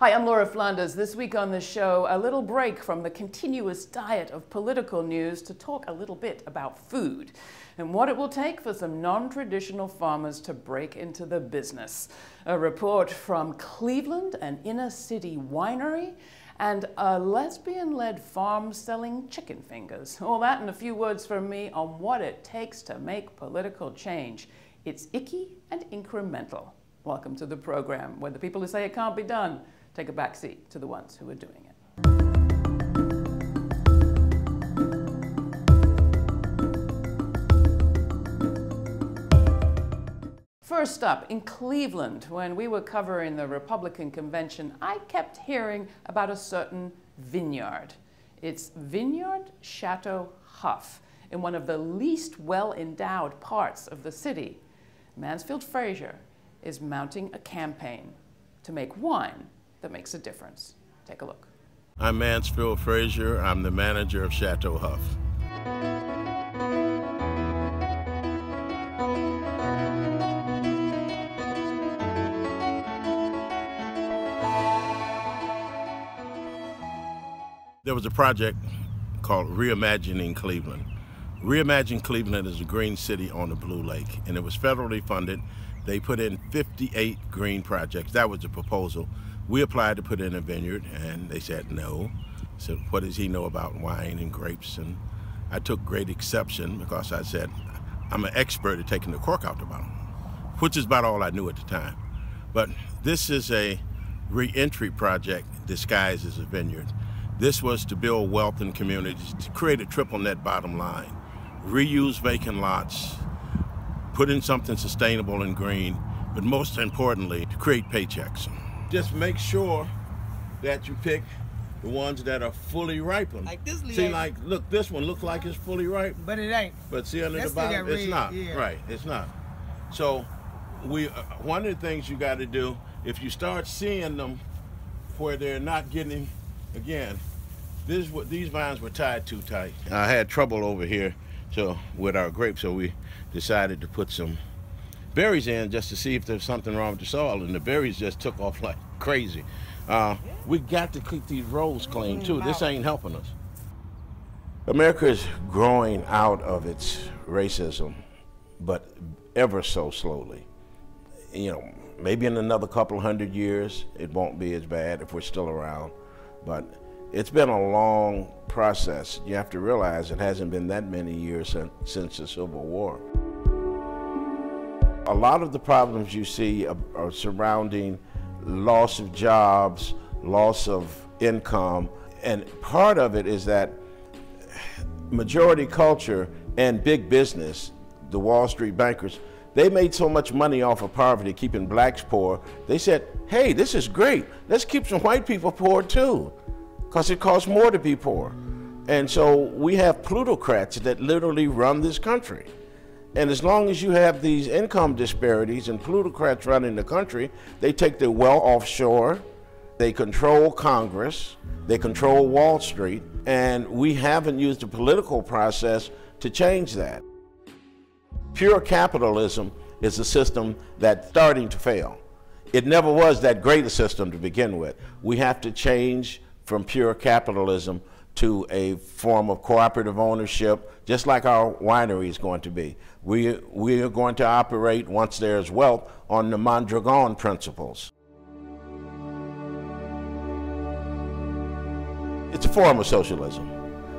Hi, I'm Laura Flanders. This week on the show, a little break from the continuous diet of political news to talk a little bit about food and what it will take for some non-traditional farmers to break into the business. A report from Cleveland, an inner city winery, and a lesbian-led farm selling chicken fingers. All that and a few words from me on what it takes to make political change. It's icky and incremental. Welcome to the program, where the people who say it can't be done take a back seat to the ones who are doing it. First up, in Cleveland, when we were covering the Republican convention, I kept hearing about a certain vineyard. It's Vineyard Chateau Hough, in one of the least well-endowed parts of the city. Mansfield Frazier is mounting a campaign to make wine that makes a difference. Take a look. I'm Mansfield Frazier. I'm the manager of Chateau Hough. There was a project called Reimagining Cleveland. Reimagining Cleveland is a green city on the Blue Lake, and it was federally funded. They put in 58 green projects. That was the proposal. We applied to put in a vineyard, and they said no. I said, what does he know about wine and grapes? And I took great exception because I said, I'm an expert at taking the cork out the bottle, which is about all I knew at the time. But this is a re-entry project disguised as a vineyard. This was to build wealth in communities, to create a triple net bottom line, reuse vacant lots, put in something sustainable and green, but most importantly, to create paychecks. Just make sure that you pick the ones that are fully ripened. Like this leaf. See, like, look, this one looks like it's fully ripe. But it ain't. But see under the bottom, it's not. Yeah. Right, it's not. So one of the things you gotta do, if you start seeing them where they're not getting, again, this is what these vines were tied too tight. I had trouble over here with our grapes, so we decided to put some berries in just to see if there's something wrong with the soil, and the berries just took off like crazy. We got to keep these rows clean too. This ain't helping us. America is growing out of its racism, but ever so slowly. You know, maybe in another couple hundred years it won't be as bad if we're still around, but it's been a long process. You have to realize it hasn't been that many years since the Civil War. A lot of the problems you see are surrounding loss of jobs, loss of income, and part of it is that majority culture and big business, the Wall Street bankers, they made so much money off of poverty, keeping blacks poor, they said, hey, this is great, let's keep some white people poor too, because it costs more to be poor. And so we have plutocrats that literally run this country. And as long as you have these income disparities and plutocrats running the country, they take their wealth offshore, they control Congress, they control Wall Street, and we haven't used the political process to change that. Pure capitalism is a system that's starting to fail. It never was that great a system to begin with. We have to change from pure capitalism to a form of cooperative ownership, just like our winery is going to be. We are going to operate, once there's wealth, on the Mondragon principles. It's a form of socialism,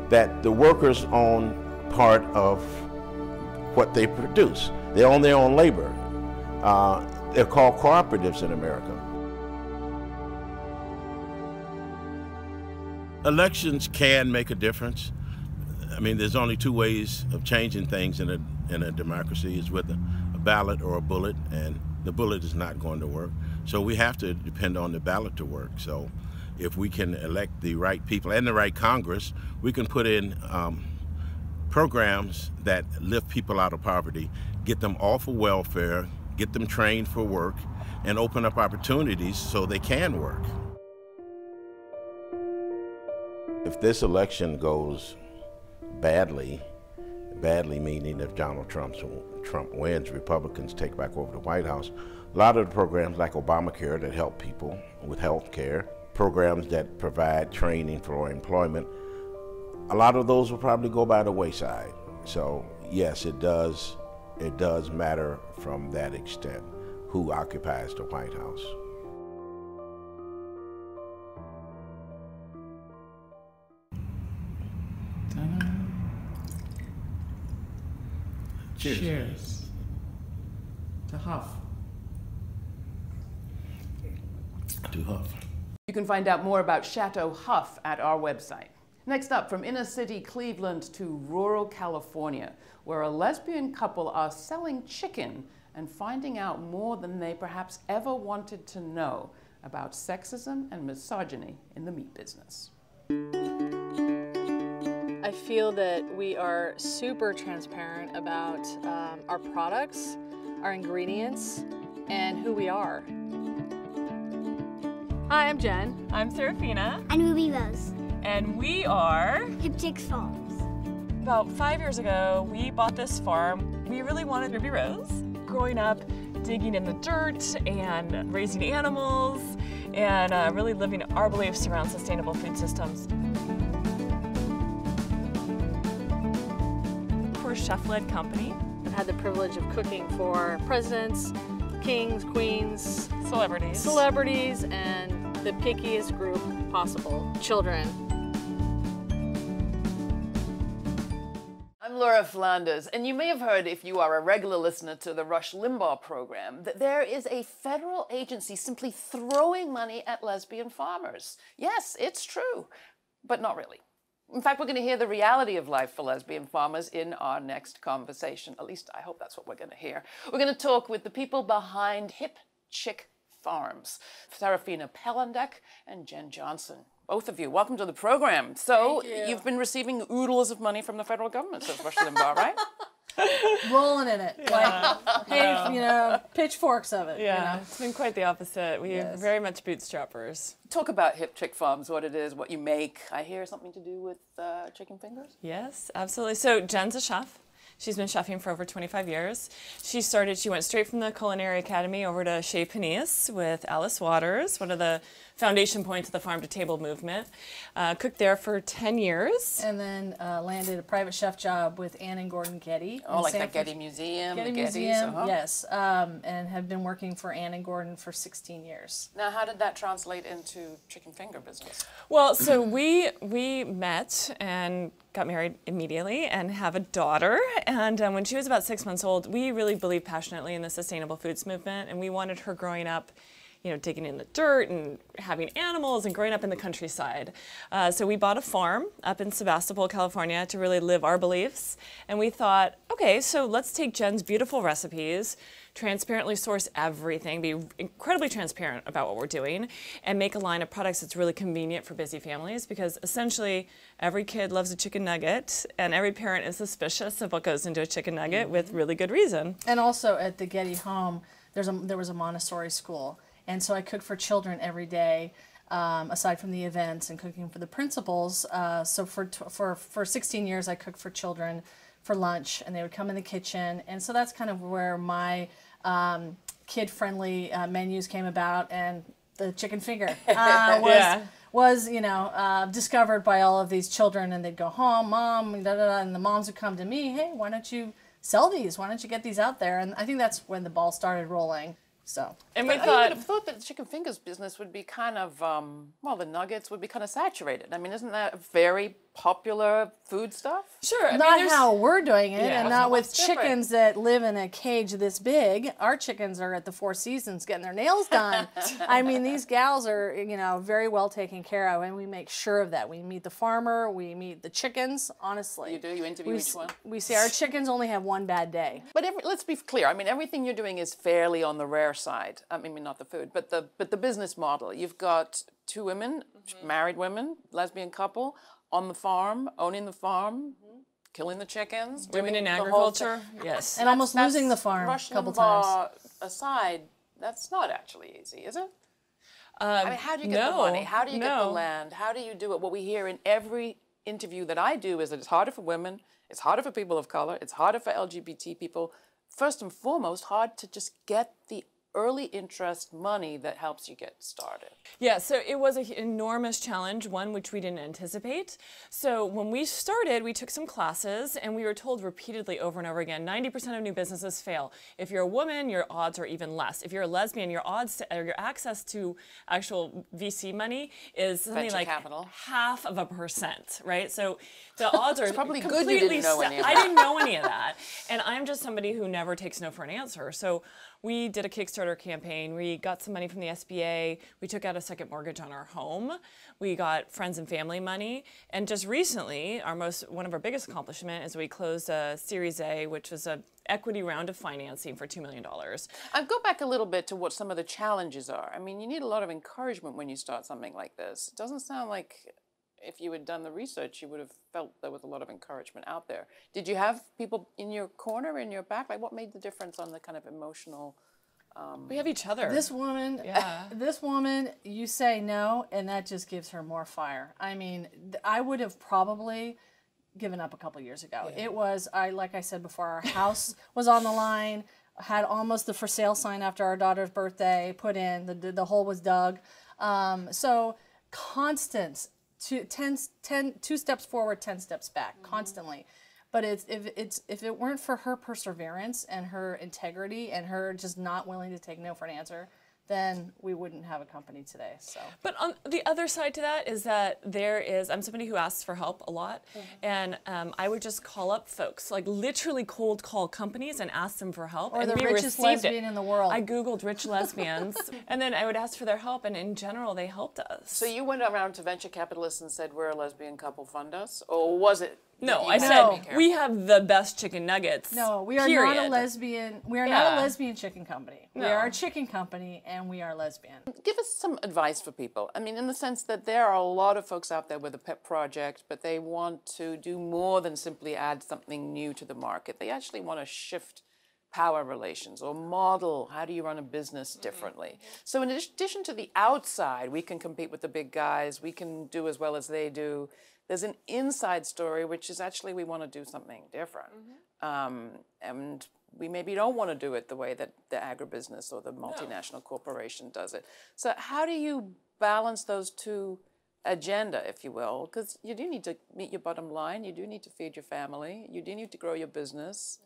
that the workers own part of what they produce. They own their own labor. They're called cooperatives in America. Elections can make a difference. I mean, there's only two ways of changing things in a democracy, is with a ballot or a bullet, and the bullet is not going to work. So we have to depend on the ballot to work. So if we can elect the right people and the right Congress, we can put in programs that lift people out of poverty, get them off of welfare, get them trained for work, and open up opportunities so they can work. If this election goes badly, badly meaning if Donald Trump Trump wins, Republicans take back over the White House, a lot of the programs like Obamacare that help people with health care, programs that provide training for employment, a lot of those will probably go by the wayside. So yes, it does matter from that extent who occupies the White House. Cheers. Cheers to Hough. To Hough. You can find out more about Chateau Hough at our website. Next up, from inner city Cleveland to rural California, where a lesbian couple are selling chicken and finding out more than they perhaps ever wanted to know about sexism and misogyny in the meat business. I feel that we are super transparent about our products, our ingredients, and who we are. Hi, I'm Jen. I'm Serafina. And Ruby Rose. And we are Hip Chick Farms. About 5 years ago, we bought this farm. We really wanted Ruby Rose. Growing up, digging in the dirt and raising animals, and really living our beliefs around sustainable food systems. We're a chef-led company. I've had the privilege of cooking for presidents, kings, queens, celebrities, and the pickiest group possible, children. I'm Laura Flanders, and you may have heard, if you are a regular listener to the Rush Limbaugh program, that there is a federal agency simply throwing money at lesbian farmers. Yes, it's true, but not really. In fact, we're going to hear the reality of life for lesbian farmers in our next conversation. At least I hope that's what we're going to hear. We're going to talk with the people behind Hip Chick Farms, Serafina Pellendek and Jen Johnson. Both of you, welcome to the program. So you've been receiving oodles of money from the federal government, says Rush Limbaugh, right? Rolling in it, like, hey, you know, pitchforks of it. Yeah, you know? It's been quite the opposite. We are very much bootstrappers. Talk about Hip Chick Farms, what it is, what you make. I hear something to do with chicken fingers? Yes, absolutely. So Jen's a chef. She's been chefing for over 25 years. She went straight from the Culinary Academy over to Chez Panisse with Alice Waters, one of the foundation points of the farm-to-table movement. Cooked there for 10 years. And then landed a private chef job with Anne and Gordon Getty. Oh, like that Getty Museum. Yes. And have been working for Anne and Gordon for 16 years. Now, how did that translate into chicken finger business? Well, so we met and got married immediately and have a daughter. And when she was about 6 months old, we really believed passionately in the sustainable foods movement, and we wanted her growing up, you know, digging in the dirt and having animals and growing up in the countryside. So we bought a farm up in Sebastopol, California, to really live our beliefs. And we thought, okay, so let's take Jen's beautiful recipes, transparently source everything, be incredibly transparent about what we're doing, and make a line of products that's really convenient for busy families, because essentially every kid loves a chicken nugget and every parent is suspicious of what goes into a chicken nugget with really good reason. And also at the Getty home, there was a Montessori school. And so I cook for children every day, aside from the events and cooking for the principals. So for 16 years, I cooked for children for lunch, and they would come in the kitchen. And so that's kind of where my kid-friendly menus came about, and the chicken finger was you know, discovered by all of these children. And they'd go home, Mom, da, da, da, and the moms would come to me, hey, why don't you sell these? Why don't you get these out there? And I think that's when the ball started rolling. So, and we thought, I would have thought that the chicken fingers business would be kind of, well, the nuggets would be kind of saturated. I mean, isn't that a very popular food stuff? Sure. I mean, how we're doing it, and not with chickens that live in a cage this big. Our chickens are at the Four Seasons getting their nails done. I mean, these gals are, you know, very well taken care of, and we make sure of that. We meet the farmer, we meet the chickens, honestly. You do? You interview each one? We say our chickens only have one bad day. But let's be clear. I mean, everything you're doing is fairly on the rare side. I mean, not the food, but the business model. You've got two women, married women, lesbian couple, on the farm, owning the farm, killing the chickens, women in agriculture. Yes, and almost losing the farm a couple times. Aside, that's not actually easy, is it? I mean, how do you get the money? How do you get the land? How do you do it? What we hear in every interview that I do is that it's harder for women, it's harder for people of color, it's harder for LGBT people. first and foremost, hard to just get the early interest money that helps you get started. Yeah, so it was an enormous challenge, one which we didn't anticipate. So when we started, we took some classes and we were told repeatedly over and over again, 90% of new businesses fail. If you're a woman, your odds are even less. If you're a lesbian, your odds to, or your access to actual VC money is something venture like capital. 0.5%, right? So the odds are probably completely good you didn't know any of that. I didn't know any of that. And I'm just somebody who never takes no for an answer. So we did a Kickstarter campaign, we got some money from the SBA, we took out a second mortgage on our home, we got friends and family money, and just recently, one of our biggest accomplishment is we closed a Series A, which was a equity round of financing for $2 million. I'll go back a little bit to what some of the challenges are. I mean, you need a lot of encouragement when you start something like this. It doesn't sound like if you had done the research, you would have felt there was a lot of encouragement out there. Did you have people in your corner, in your back? Like, what made the difference on the kind of emotional? We have each other. This woman, yeah. This woman, you say no, and that just gives her more fire. I mean, I would have probably given up a couple years ago. Yeah. It was, like I said before, our house was on the line, had almost the for sale sign after our daughter's birthday put in, the hole was dug. So constant. Two steps forward, 10 steps back, mm-hmm. constantly. But if it weren't for her perseverance and her integrity and her just not willing to take no for an answer, then we wouldn't have a company today. So. But on the other side to that is that there is, I'm somebody who asks for help a lot, mm-hmm. and I would just call up folks, like literally cold call companies and ask them for help. Or and the richest lesbian in the world. I Googled rich lesbians, and then I would ask for their help, and in general, they helped us. So you went around to venture capitalists and said, we're a lesbian couple, fund us? Or was it? No, I said, we have the best chicken nuggets. No, we are period. Not a lesbian. We are yeah. not a lesbian chicken company. No. We are a chicken company and we are lesbian. Give us some advice for people. I mean, in the sense that there are a lot of folks out there with a pet project, but they want to do more than simply add something new to the market. They actually want to shift power relations or model how do you run a business differently. Mm-hmm. So in addition to the outside, we can compete with the big guys. We can do as well as they do. There's an inside story, which is actually we want to do something different. Mm-hmm. And we maybe don't want to do it the way that the agribusiness or the multinational no. corporation does it. So how do you balance those two agenda, if you will? Because you do need to meet your bottom line. You do need to feed your family. You do need to grow your business.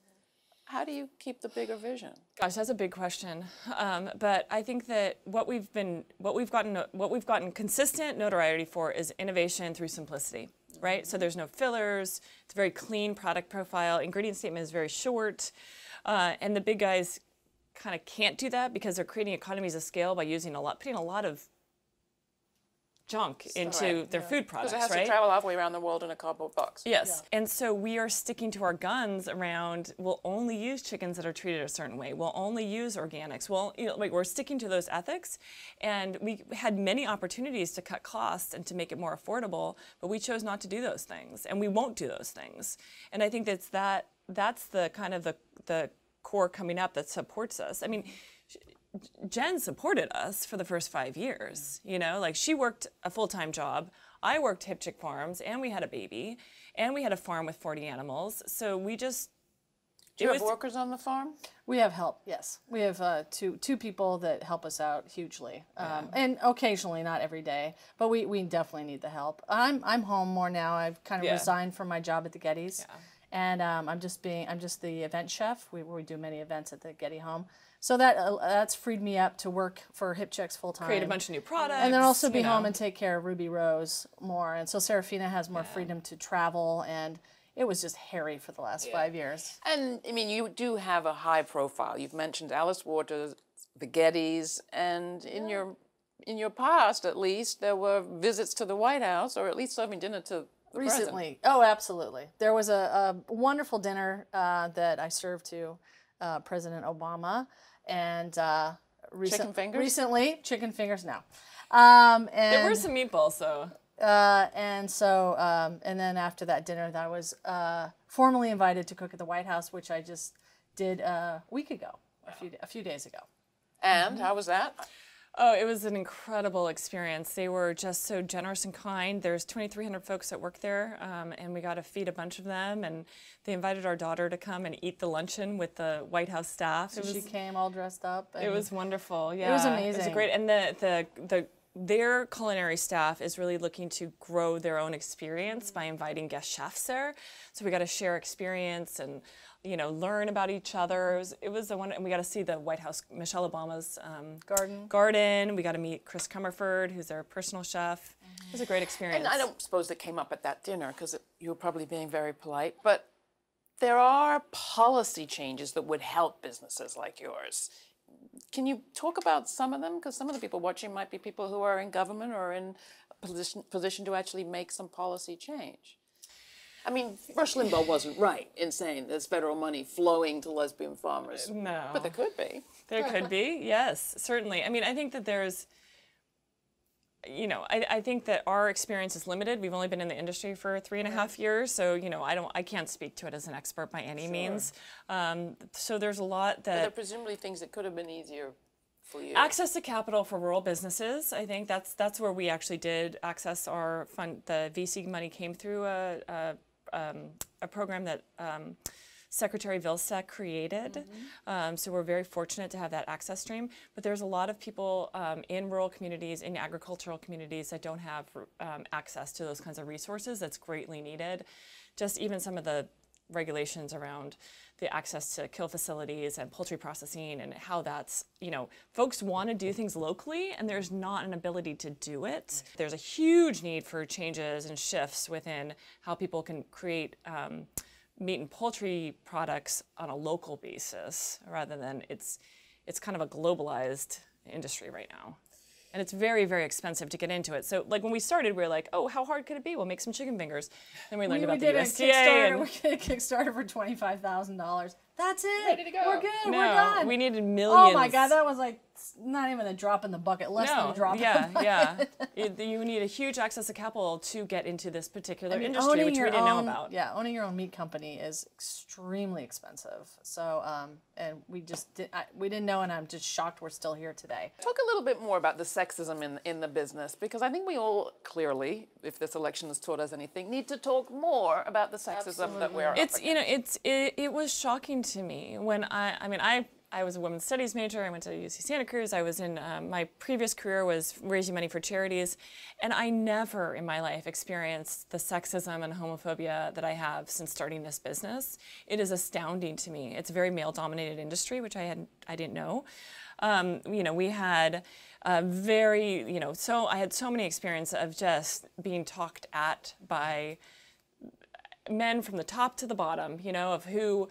How do you keep the bigger vision? Gosh, that's a big question. But I think that what we've gotten consistent notoriety for is innovation through simplicity, right? So there's no fillers. It's a very clean product profile. Ingredient statement is very short, and the big guys kind of can't do that because they're creating economies of scale by putting a lot of junk into right. their yeah. food products, because it has right? to travel all the way around the world in a cardboard box. Yes, yeah. And so we are sticking to our guns around, we'll only use chickens that are treated a certain way, we'll only use organics, well, you know, like we're sticking to those ethics, and we had many opportunities to cut costs and to make it more affordable, but we chose not to do those things, and we won't do those things. And I think that's the kind of the core coming up that supports us. I mean, Jen supported us for the first 5 years, you know, like she worked a full-time job, I worked Hip Chick Farms, and we had a baby, and we had a farm with 40 animals, so we just... Do you have workers on the farm? We have help, yes. We have two people that help us out hugely, yeah. and occasionally, not every day, but we definitely need the help. I'm home more now, I've kind of yeah. resigned from my job at the Gettys, yeah. and I'm just the event chef, we do many events at the Getty home. So that's freed me up to work for Hip Chick full time. Create a bunch of new products. And then also be home and take care of Ruby Rose more. And so Serafina has more yeah. freedom to travel, and it was just hairy for the last yeah. 5 years. And I mean, you do have a high profile. You've mentioned Alice Waters, the Gettys, and in yeah. your past at least there were visits to the White House, or at least serving dinner to the Recently. President. Oh, absolutely. There was a wonderful dinner that I served to President Obama. And recently, chicken fingers now. And there were some meatballs, so. And then after that dinner, I was formally invited to cook at the White House, which I just did a week ago, wow. a few days ago. And mm-hmm. how was that? Oh, it was an incredible experience. They were just so generous and kind. There's 2,300 folks that work there, and we got to feed a bunch of them. And they invited our daughter to come and eat the luncheon with the White House staff. So she came all dressed up. And it was wonderful. Yeah, it was amazing. It was great. And their culinary staff is really looking to grow their own experience by inviting guest chefs there. So we got to share experience and, you know, learn about each other. It was the one, and we got to see the White House, Michelle Obama's garden. We got to meet Chris Comerford, who's their personal chef. Mm-hmm. It was a great experience. And I don't suppose it came up at that dinner because you were probably being very polite, but there are policy changes that would help businesses like yours. Can you talk about some of them? Because some of the people watching might be people who are in government or in a position to actually make some policy change. I mean, Rush Limbaugh wasn't right in saying there's federal money flowing to lesbian farmers. No. But there could be. There could be, yes, certainly. I mean, I think that there's, you know, I think that our experience is limited. We've only been in the industry for 3.5 years, so, you know, I can't speak to it as an expert by any means. So there's a lot that... But there are presumably things that could have been easier for you. Access to capital for rural businesses. I think that's where we actually did access our fund. The VC money came through a program that Secretary Vilsack created. Mm-hmm. So we're very fortunate to have that access stream. But there's a lot of people in rural communities, in agricultural communities that don't have access to those kinds of resources that's greatly needed. Just even some of the regulations around the access to kill facilities and poultry processing and how that's, you know, folks want to do things locally and there's not an ability to do it. There's a huge need for changes and shifts within how people can create meat and poultry products on a local basis rather than it's kind of a globalized industry right now. And it's very, very expensive to get into it. So, like, when we started, we were like, oh, how hard could it be? We'll make some chicken fingers. Then we learned about the USDA. We did a Kickstarter for $25,000. That's it. Ready to go. We're good. No, we're done. We needed millions. Oh, my God. That was, like, not even a drop in the bucket. Less than a drop in the bucket. Yeah, yeah. You need a huge access to capital to get into this particular industry, which we didn't know about. Yeah, owning your own meat company is extremely expensive. So, and we just we didn't know, and I'm just shocked we're still here today. Talk a little bit more about the sexism in the business, because I think we all clearly, if this election has taught us anything, need to talk more about the sexism that we're up against. You know, it was shocking to me when I was a women's studies major. I went to UC Santa Cruz. I was in my previous career was raising money for charities, and I never in my life experienced the sexism and homophobia that I have since starting this business. It is astounding to me. It's a very male-dominated industry, which I didn't know. You know, we had very, you know, so I had so many experiences of just being talked at by men from the top to the bottom, you know, of who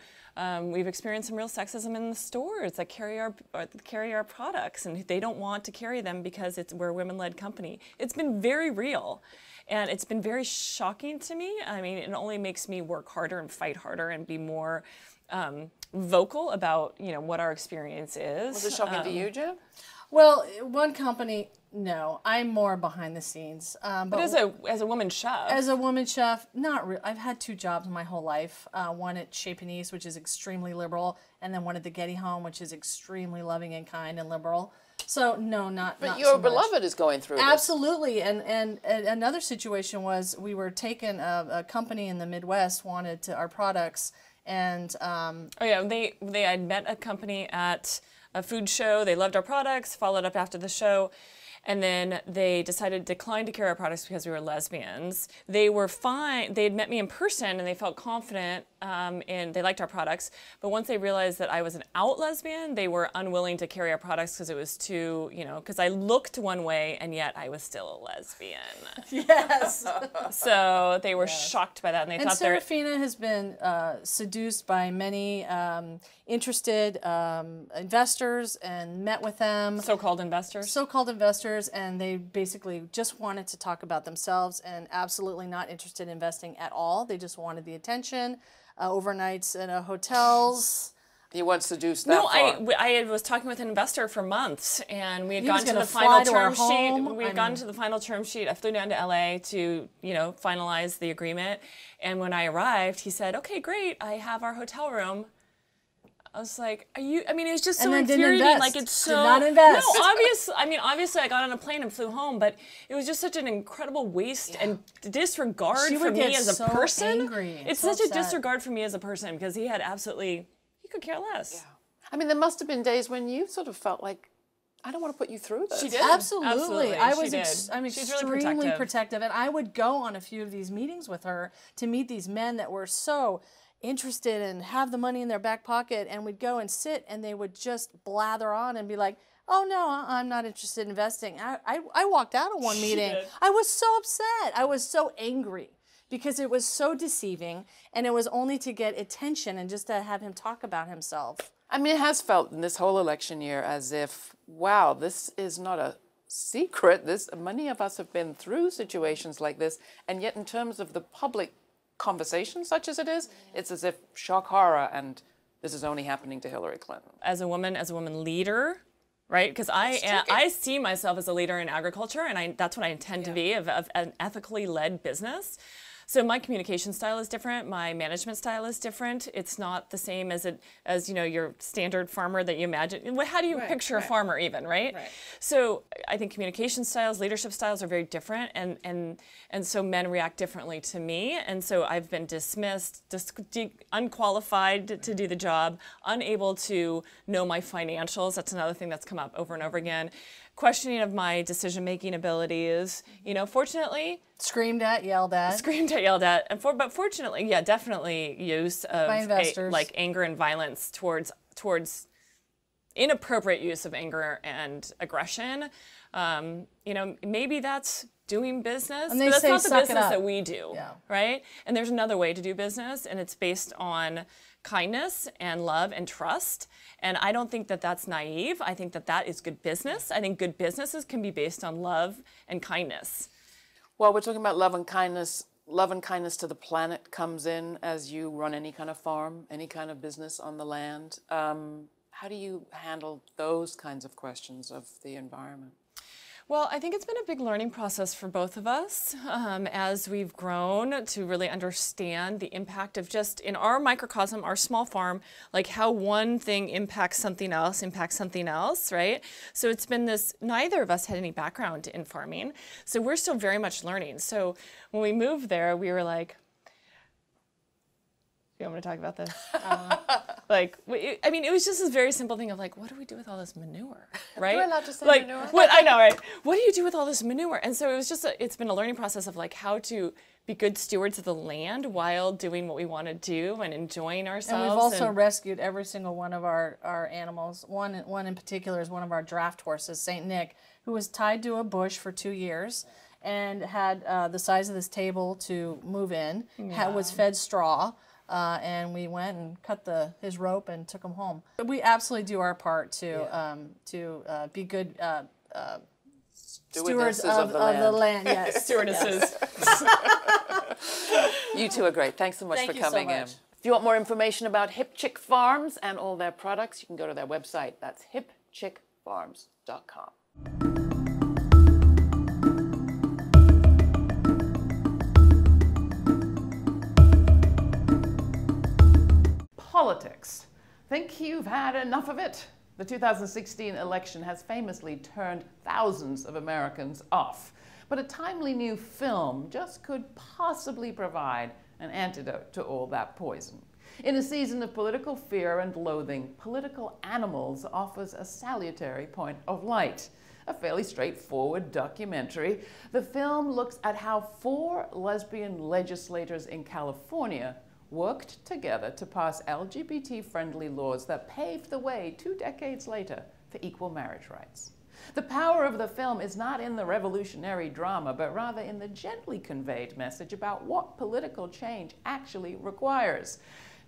we've experienced some real sexism in the stores that carry our products, and they don't want to carry them because we're a women-led company. It's been very real, and it's been very shocking to me. I mean, it only makes me work harder and fight harder and be more vocal about, you know, what our experience is. Was it shocking to you, Jim? Well, one company, no. I'm more behind the scenes. But as a woman chef. As a woman chef, not really. I've had 2 jobs my whole life. One at Chez Panisse, which is extremely liberal, and then one at the Getty home, which is extremely loving and kind and liberal. So, no, not your beloved is going through absolutely. This. Absolutely. And another situation was we were taken, a company in the Midwest wanted our products, and... oh, yeah, they had met a company at... a food show. They loved our products, followed up after the show, and then they decided to decline to carry our products because we were lesbians. They were fine. They had met me in person, and they felt confident, and they liked our products. But once they realized that I was an out lesbian, they were unwilling to carry our products because it was too, you know, because I looked one way, and yet I was still a lesbian. Yes. So they were shocked by that, and they thought Serafina has been seduced by many interested investors and met with them. So-called investors. So-called investors. And they basically just wanted to talk about themselves and absolutely not interested in investing at all. They just wanted the attention, overnights in hotels. You weren't seduced that far. No, I was talking with an investor for months, and we had gotten to the final term sheet. We had gotten to the final term sheet. I flew down to LA to, you know, finalize the agreement. And when I arrived, he said, "Okay, great. I have our hotel room." I was like, are you, I mean, it was just so infuriating. Like, it's so. Did not invest. No, obviously, I mean, obviously I got on a plane and flew home, but it was just such an incredible waste and disregard for me as a person. Angry. It's so such upset. A disregard for me as a person because he had absolutely, he could care less. Yeah. I mean, there must have been days when you sort of felt like, I don't want to put you through this. She did. Absolutely. I was extremely protective. And I would go on a few of these meetings with her to meet these men that were so interested and have the money in their back pocket, and we'd go and sit and they would just blather on and be like, oh no, I'm not interested in investing. I walked out of one meeting. I was so upset. I was so angry because it was so deceiving, and it was only to get attention and just to have him talk about himself. I mean, it has felt in this whole election year as if, wow, this is not a secret. This, many of us have been through situations like this, and yet in terms of the public conversation, such as it is, it's as if shock, horror, and this is only happening to Hillary Clinton. As a woman leader, right? Because I see myself as a leader in agriculture, and that's what I intend to be, of an ethically led business. So my communication style is different. My management style is different. It's not the same as you know, your standard farmer that you imagine. How do you picture a farmer even, right? So I think communication styles, leadership styles are very different, and so men react differently to me. And so I've been dismissed, unqualified to do the job, unable to know my financials. That's another thing that's come up over and over again. Questioning of my decision-making abilities, you know, fortunately. Screamed at, yelled at. Screamed at, yelled at. But fortunately, yeah, definitely use of like anger and violence towards inappropriate use of anger and aggression. You know, maybe that's doing business, but that's not the business that we do, right? And there's another way to do business, and it's based on kindness and love and trust. And I don't think that that's naive. I think that that is good business. I think good businesses can be based on love and kindness. Well, we're talking about love and kindness. Love and kindness to the planet comes in as you run any kind of farm, any kind of business on the land. How do you handle those kinds of questions of the environment? Well, I think it's been a big learning process for both of us as we've grown to really understand the impact of just in our microcosm, our small farm, like how one thing impacts something else, right? So it's been this, neither of us had any background in farming, so we're still very much learning. So when we moved there, we were like, do you want me to talk about this? Like, I mean, it was just this very simple thing of like, what do we do with all this manure, right? You're allowed to say like, manure. What, I know, right? What do you do with all this manure? And so it was just, it's been a learning process of like how to be good stewards of the land while doing what we want to do and enjoying ourselves. And we've also rescued every single one of our animals. One in particular is one of our draft horses, St. Nick, who was tied to a bush for 2 years and had the size of this table to move in, was fed straw. And we went and cut his rope and took him home. But we absolutely do our part to be good stewards of the land. Yes, stewardesses. You two are great. Thanks so much for coming in. If you want more information about Hip Chick Farms and all their products, you can go to their website. That's hipchickfarms.com. Politics. Think you've had enough of it? The 2016 election has famously turned thousands of Americans off, but a timely new film just could possibly provide an antidote to all that poison. In a season of political fear and loathing, Political Animals offers a salutary point of light. A fairly straightforward documentary, the film looks at how 4 lesbian legislators in California worked together to pass LGBT-friendly laws that paved the way 2 decades later for equal marriage rights. The power of the film is not in the revolutionary drama, but rather in the gently conveyed message about what political change actually requires,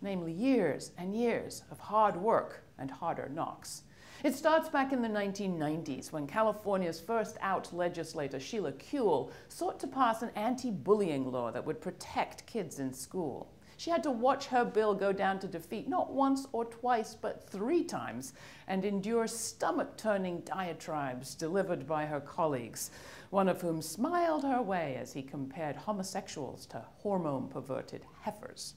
namely years and years of hard work and harder knocks. It starts back in the 1990s when California's first out legislator, Sheila Kuehl, sought to pass an anti-bullying law that would protect kids in school. She had to watch her bill go down to defeat not once or twice, but 3 times, and endure stomach-turning diatribes delivered by her colleagues, one of whom smiled her way as he compared homosexuals to hormone-perverted heifers.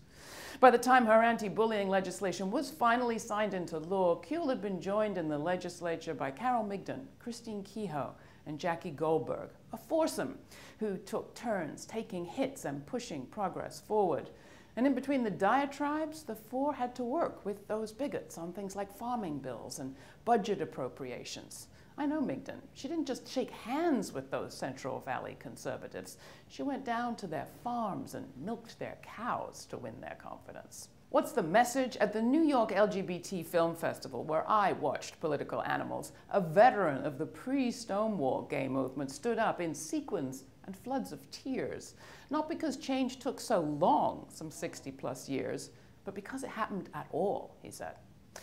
By the time her anti-bullying legislation was finally signed into law, Kuehl had been joined in the legislature by Carol Migdon, Christine Kehoe, and Jackie Goldberg, a foursome who took turns taking hits and pushing progress forward. And in between the diatribes, the four had to work with those bigots on things like farming bills and budget appropriations. I know Migdon. She didn't just shake hands with those Central Valley conservatives. She went down to their farms and milked their cows to win their confidence. What's the message? At the New York LGBT Film Festival, where I watched Political Animals, a veteran of the pre-Stonewall gay movement stood up in sequins and floods of tears, not because change took so long, some 60-plus years, but because it happened at all, he said.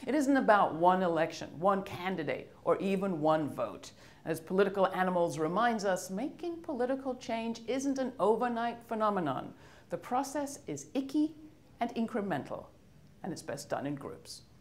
It isn't about one election, one candidate, or even one vote. As Political Animals reminds us, making political change isn't an overnight phenomenon. The process is icky and incremental, and it's best done in groups.